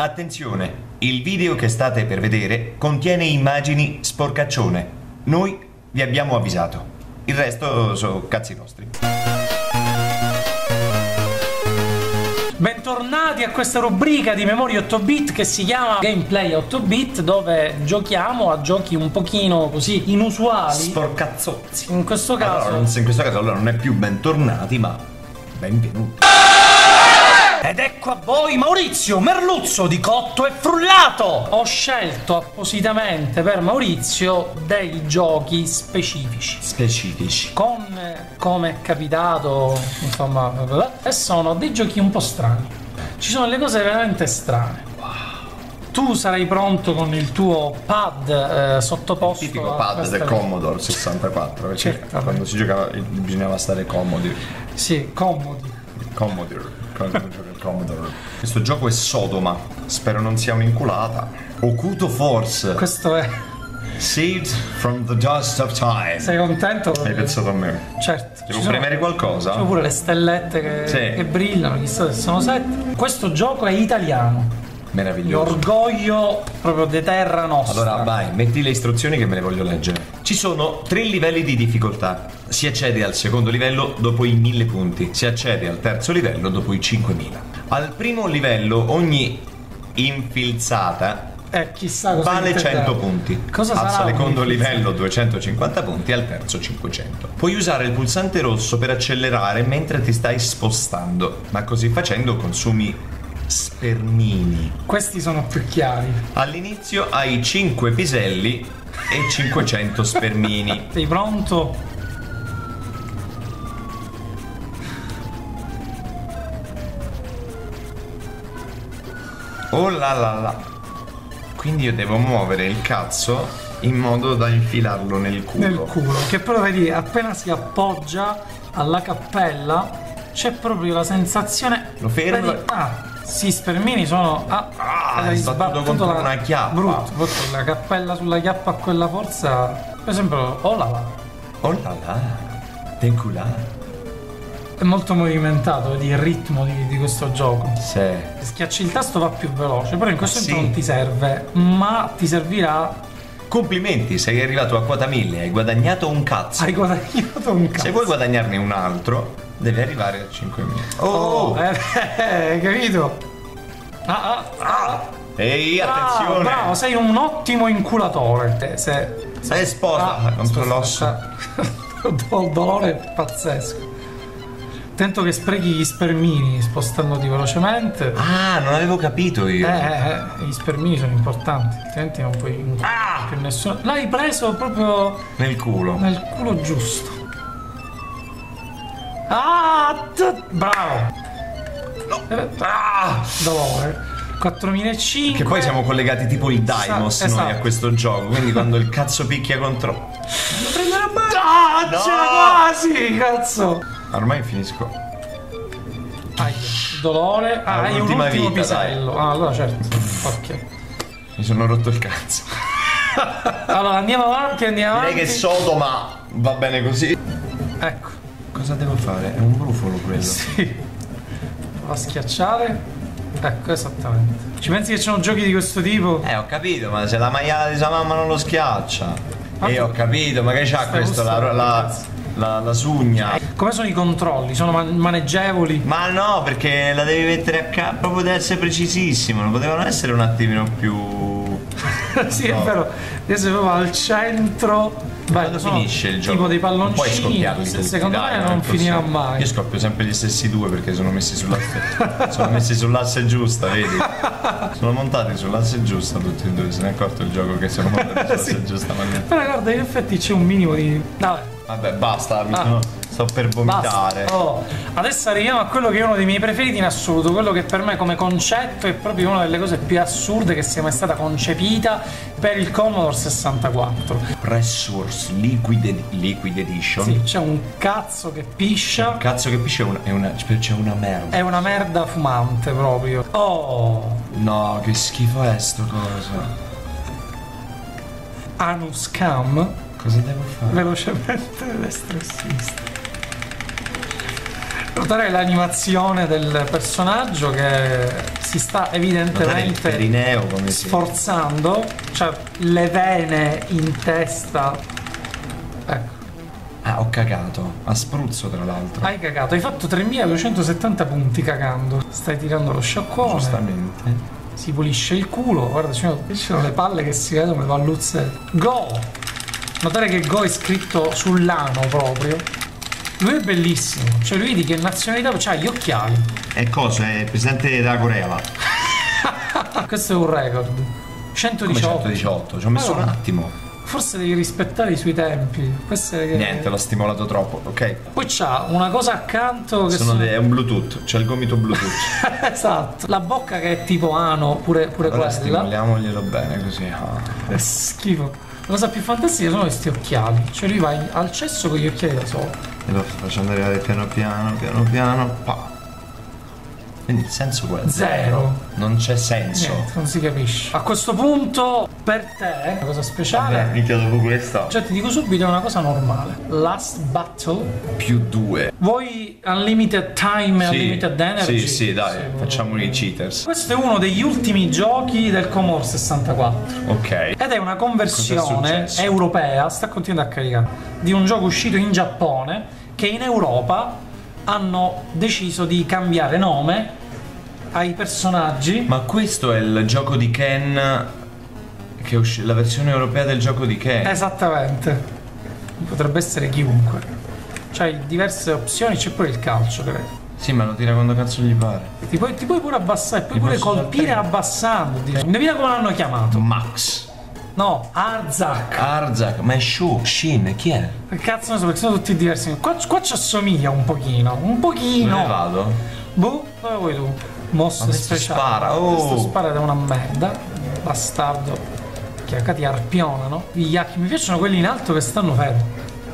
Attenzione, il video che state per vedere contiene immagini sporcaccione. Noi vi abbiamo avvisato. Il resto sono cazzi vostri. Bentornati a questa rubrica di Memorie 8bit che si chiama Gameplay 8bit, dove giochiamo a giochi un pochino così inusuali. Sporcazzozzi. In questo caso... Allora, in questo caso allora non è più bentornati, ma benvenuti. Ed ecco a voi Maurizio Merluzzo di Cotto e Frullato. Ho scelto appositamente per Maurizio dei giochi specifici. Con, come è capitato, insomma, e sono dei giochi un po' strani. Ci sono le cose veramente strane. Tu sarai pronto con il tuo pad sottoposto. Il tipico pad del Commodore 64, perché quando si giocava bisognava stare comodi. Sì, comodi. Commodore. Questo gioco è Sodoma. Spero non sia un'inculata. Ocuto Force. Questo è Seed from the Dust of Time. Sei contento? Hai pensato a me? Certo. Devo premere qualcosa? C'è pure le stellette che brillano. Chissà se sono 7. Questo gioco è italiano. Meraviglioso. L'orgoglio proprio di terra nostra. Allora vai, metti le istruzioni che me le voglio leggere. Ci sono 3 livelli di difficoltà. Si accede al secondo livello dopo i 1000 punti. Si accede al terzo livello dopo i 5000. Al primo livello ogni infilzata chissà cosa vale 100 punti. Cosa sarà? Al secondo livello 250 punti, al terzo 500. Puoi usare il pulsante rosso per accelerare mentre ti stai spostando, ma così facendo consumi spermini. Questi sono più chiari. All'inizio hai 5 piselli e 500 spermini. Sei pronto? Oh la la la. Quindi io devo muovere il cazzo in modo da infilarlo nel culo. Nel culo. Che però vedi, appena si appoggia alla cappella c'è proprio la sensazione. Lo fermo. Sì, spermini sono hai sbattuto contro una chiappa. Brutto, la cappella sulla chiappa a quella forza. Per esempio, oh la la, tenculà. È molto movimentato, vedi il ritmo di questo gioco. Sì. Schiacci il tasto, va più veloce, però in questo momento non ti serve, ma ti servirà. Complimenti, sei arrivato a quota 1000, hai guadagnato un cazzo. Se vuoi guadagnarne un altro, devi arrivare a 5000. Hai capito? Ehi, attenzione! Bravo, sei un ottimo inculatore. Sei esposta contro l'osso. Ho un dolore pazzesco. Attento che sprechi gli spermini spostandoti velocemente. Non avevo capito io. Gli spermini sono importanti, altrimenti non puoi più nessuno. L'hai preso proprio nel culo. Nel culo giusto. Bravo! No. Dolore. 4005. Che poi siamo collegati tipo il Daimos noi a questo gioco, quindi quando il cazzo picchia contro. Lo prendo la mano! C'era quasi! Cazzo! Ormai finisco. Dolore. Hai un ultimo pisello. Allora certo. Ok. Mi sono rotto il cazzo. Allora andiamo avanti. Direi che Sodoma va bene così. Ecco. Cosa devo fare? È un brufolo quello. Sì. Va a schiacciare. Ecco, esattamente. Ci pensi che ci sono giochi di questo tipo? Ho capito, ma se la maiala di sua mamma non lo schiaccia. Ho capito, ma che c'ha questo? La sugna. Come sono i controlli? Sono maneggevoli? Ma no, perché la devi mettere a capo. Proprio deve essere precisissimo. Non potevano essere un attimino più. Sì, è vero. Adesso va al centro. Quando finisce il gioco? Tipo dei palloncini. Secondo me non finirà mai. Io scoppio sempre gli stessi 2 perché sono messi sull'asse. Sono messi sull'asse giusta, vedi? Sono montati sull'asse giusta tutti e 2. Se ne è accorto il gioco che sono montati sull'asse giusta. Però guarda, in effetti c'è un minimo di. Vabbè, basta, sto per vomitare. Adesso arriviamo a quello che è uno dei miei preferiti in assoluto, quello che per me come concetto è proprio una delle cose più assurde che sia mai stata concepita per il Commodore 64. Press source liquid edition. Sì, c'è un cazzo che piscia. Un cazzo che piscia c'è una merda. È una merda fumante proprio. No, che schifo è sto cosa. Anus Cam. Cosa devo fare? Velocemente destra e sinistra. Notare l'animazione del personaggio che si sta evidentemente perineo, come sforzando, cioè le vene in testa, ecco. Ah, ho cagato, a spruzzo tra l'altro. Hai cagato, hai fatto 3270 punti cagando. Stai tirando lo sciacquone. Giustamente. Si pulisce il culo, guarda, ci sono le palle che si vedono, le palluzze. Go! Notare che Go è scritto sull'ano proprio. Lui è bellissimo, cioè lui di che nazionalità, c'ha gli occhiali. E cosa? È presidente della Corea. Questo è un record. 118. Come 118, ci ho messo un attimo. Forse devi rispettare i suoi tempi. Che... niente, l'ho stimolato troppo, ok. Poi c'ha una cosa accanto che sono... è un Bluetooth, c'è il gomito Bluetooth. Esatto. La bocca che è tipo ano, pure allora quella. Stimoliamoglielo bene così. Ah. È schifo. La cosa più fantastica sono questi occhiali. Cioè lui va al cesso con gli occhiali da solo. E lo facciamo arrivare piano piano, piano piano, pa. Quindi il senso qua è zero. Non c'è senso. Niente, non si capisce. A questo punto, per te, una cosa speciale. Vabbè, minchia, dopo questa. Cioè ti dico subito una cosa normale. Last Battle Più 2. Vuoi Unlimited Time e Unlimited Energy? Sì, sì, dai, facciamo i cheaters. Questo è uno degli ultimi giochi del Commodore 64. Ok. Ed è una conversione europea, sta continuando a caricare, di un gioco uscito in Giappone che in Europa hanno deciso di cambiare nome ai personaggi. Ma questo è il gioco di Ken che è uscita, la versione europea del gioco di Ken. Esattamente. Potrebbe essere chiunque. Cioè diverse opzioni, c'è pure il calcio, credo. Sì, ma lo tira quando cazzo gli pare. Ti puoi pure abbassare, puoi pure colpire abbassando. Indovina come l'hanno chiamato? Max. No, Arzak. Arzak, ma è Shin, chi è? Che cazzo non so, perché sono tutti diversi. Qua ci assomiglia un pochino. Un pochino. Dove vado? Boh, dove vuoi tu? Mosso speciale. Spara, oh. Questo spara da una merda. Bastardo. Ti arpionano. Gli Yaki, mi piacciono quelli in alto che stanno fermi.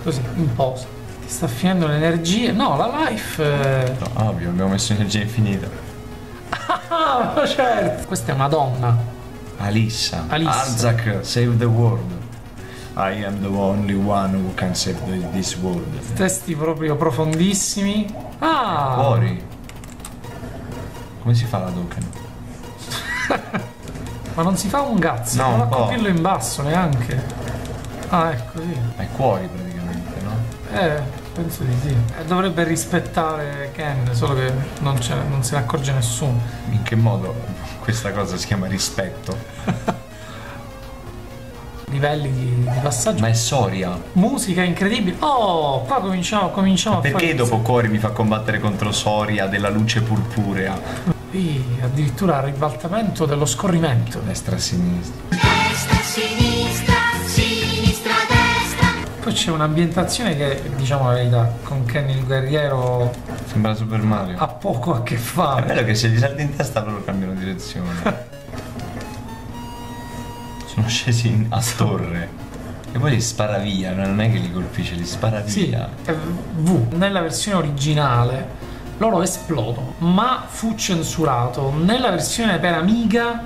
Così, in posa. Ti sta finendo l'energia. No, la life. No, ovvio, abbiamo messo energia infinita. Ah, ma certo. Questa è una donna. Alissa. Arzak, save the world. I am the only one who can save this world. Testi proprio profondissimi. Ah! Fuori. Come si fa la token? Ma non si fa un cazzo, no, non va a colpirlo in basso neanche. Ah, ecco così. È cuori praticamente, no? Penso di sì. Dovrebbe rispettare Ken, solo che non se ne accorge nessuno. In che modo? Questa cosa si chiama rispetto. Livelli di passaggio. Ma è Soria. Musica incredibile. Oh, qua cominciamo a fare. Perché dopo Cuori mi fa combattere contro Soria della luce purpurea? Sì, addirittura il ribaltamento dello scorrimento. Destra-sinistra. Destra-sinistra, sinistra-destra. Poi c'è un'ambientazione che, diciamo la verità, con Ken il guerriero... sembra Super Mario. Ha poco a che fare. È bello che se gli salti in testa proprio cambiano direzione. Sono scesi a torre. E poi li spara via, non è che li colpisce, li spara via. Sì, nella versione originale loro esplodono, ma fu censurato. Nella versione per Amiga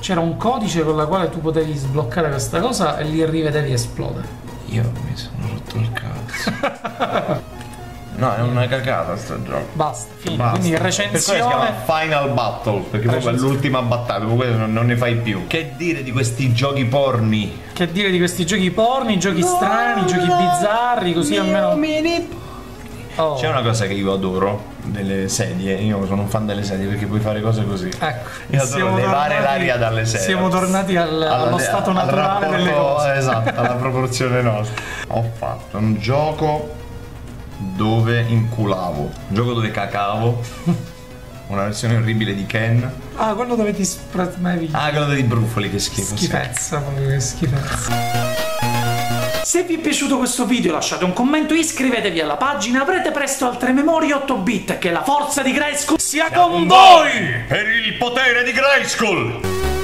c'era un codice con la quale tu potevi sbloccare questa cosa e li rivedevi esplodere. Io mi sono rotto il cazzo. No, è una cagata sto gioco. Basta, fine. Quindi recensione. Per quello si chiama Final Battle, perché proprio è l'ultima battaglia, quello non ne fai più. Che dire di questi giochi porni? Che dire di questi giochi porni, giochi strani, giochi bizzarri, così almeno... Oh. C'è una cosa che io adoro delle sedie, io sono un fan delle sedie perché puoi fare cose così. Ecco. Io adoro levare l'aria dalle sedie. Siamo tornati allo stato naturale delle cose. Esatto, alla proporzione nostra. Ho fatto un gioco dove inculavo, un gioco dove cacavo, una versione orribile di Ken. Ah, quello dove ti sprazmavi. Ah, quello dei brufoli, che schifo. Schifezza, proprio che schifezza. Se vi è piaciuto questo video lasciate un commento, iscrivetevi alla pagina, avrete presto altre memorie 8-bit, che la forza di Grayskull sia con voi! Per il potere di Grayskull!